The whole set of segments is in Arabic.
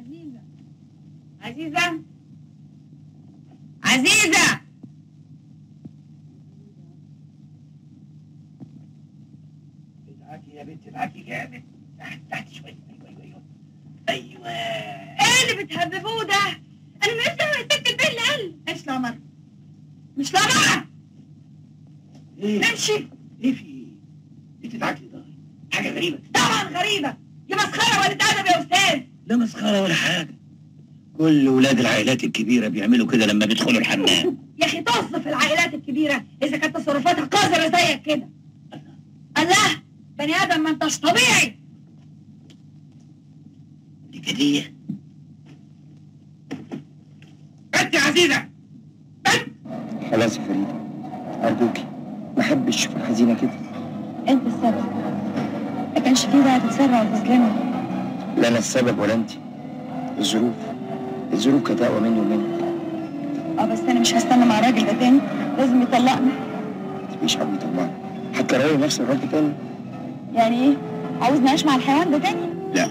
عزيزة عزيزة عزيزة ادعكي يا بنت ادعكي جامد تحت شوية. أيوه ايه اللي بتهببوه ده؟ أنا ما لسه سبت البيت اللي قال مش لامر مش لامر إيه؟ امشي ايه في ايه؟ انت ادعكي ده حاجة غريبة طبعا غريبة دي مسخرة ولا أدب يا أستاذ؟ لا مسخرة ولا حاجة كل ولاد العائلات الكبيرة بيعملوا كده لما بيدخلوا الحمام يا أخي طز في العائلات الكبيرة إذا كانت تصرفاتها قذرة زيك كده الله بني آدم ما أنتش طبيعي دي هدية بنت يا عزيزة بنت خلاص يا فريدة أرجوكي ما أحبش أشوف الحزينة كده أنت السبب ما كانش فيه بقى تتسرع وتسلمي لا أنا السبب ولا أنت الظروف كانت أقوى مني ومنك بس أنا مش هستنى مع الراجل ده تاني لازم يطلقني ما تبقيش عاوز يطلقني حتى لو هو نفس الراجل تاني يعني إيه؟ عاوزني أعيش مع الحيوان ده تاني؟ لا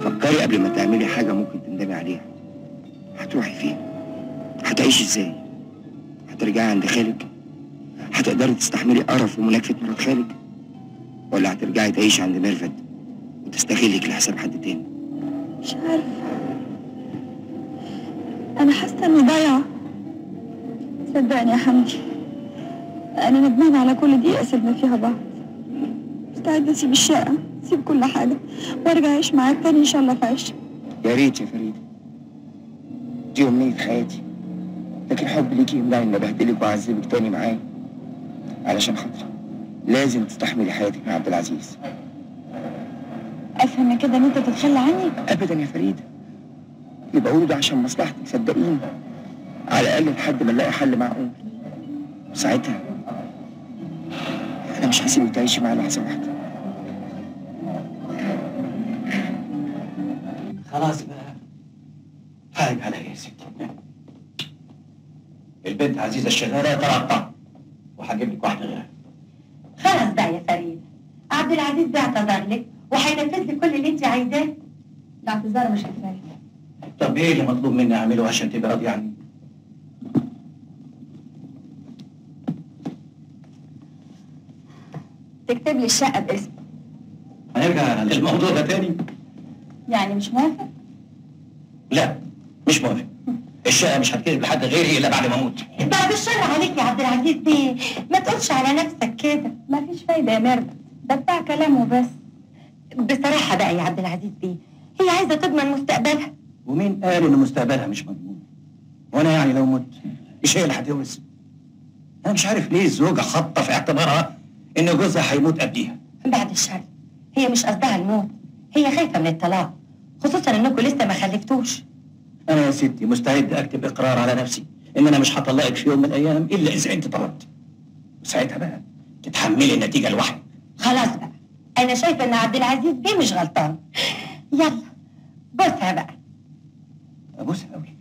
فكري قبل ما تعملي حاجة ممكن تندمي عليها هتروحي فين؟ هتعيشي إزاي؟ هترجعي عند خالك؟ هتقدري تستحملي قرف وملاكفة مرات خالك؟ ولا هترجعي تعيشي عند ميرفت وتستغلك لحساب حد تاني؟ مش عارفة أنا حاسة إني ضايعة صدقني يا حمدي أنا ندمانة على كل دقيقة سيبنا فيها بعض مستعدة أسيب الشقة أسيب كل حاجة وأرجع أعيش معاك تاني إن شاء الله في عيشة يا ريت يا فريدة دي أمنية حياتي لكن حب ليكي يمنعني إني أبهدلك وأعذبك تاني معايا علشان خاطري لازم تستحملي حياتك مع عبد العزيز. افهم كده ان انت تتخلى عني؟ ابدا يا فريده. اللي بقوله ده عشان مصلحتك صدقيني. على الاقل لحد ما نلاقي حل معقول. وساعتها انا مش هسيبك تعيشي معايا لحظه واحده. خلاص بقى. حاج عليا يا ستي. البنت عزيزه الشغاله طلعت وهجيب لك واحده غيرها. خلاص بقى يا فريد عبد العزيز بيعتذر لك وهينفذ لك كل اللي انت عايزاه الاعتذار مش كفايه طب ايه اللي مطلوب مني اعمله عشان تبقى راضيه عني؟ تكتب لي الشقه باسمك هنرجع للموضوع ده تاني يعني مش موافق؟ لا مش موافق الشقه مش هتكتب لحد غيري الا بعد ما اموت بعد الشر عليك يا عبد العزيز بيه ما تقولش على نفسك كده مفيش فايده يا ميرفت ده بتاع كلامه بس بصراحه بقى يا عبد العزيز بيه هي عايزه تضمن مستقبلها ومين قال ان مستقبلها مش مضمون وانا يعني لو مت مش هي اللي هتورث انا مش عارف ليه الزوجه حاطه في اعتبارها ان جوزها هيموت قبليها بعد الشر هي مش قصدها الموت هي خايفه من الطلاق خصوصا انكم لسه ما خلفتوش أنا يا ستي مستعد أكتب إقرار على نفسي إن أنا مش هطلقك في يوم من الأيام إلا إذا أنت طلبت. وساعتها بقى تتحملي النتيجة لوحدك. خلاص بقى أنا شايفة إن عبد العزيز بيه مش غلطان. يلا بوسها بقى. أبوسها أوي.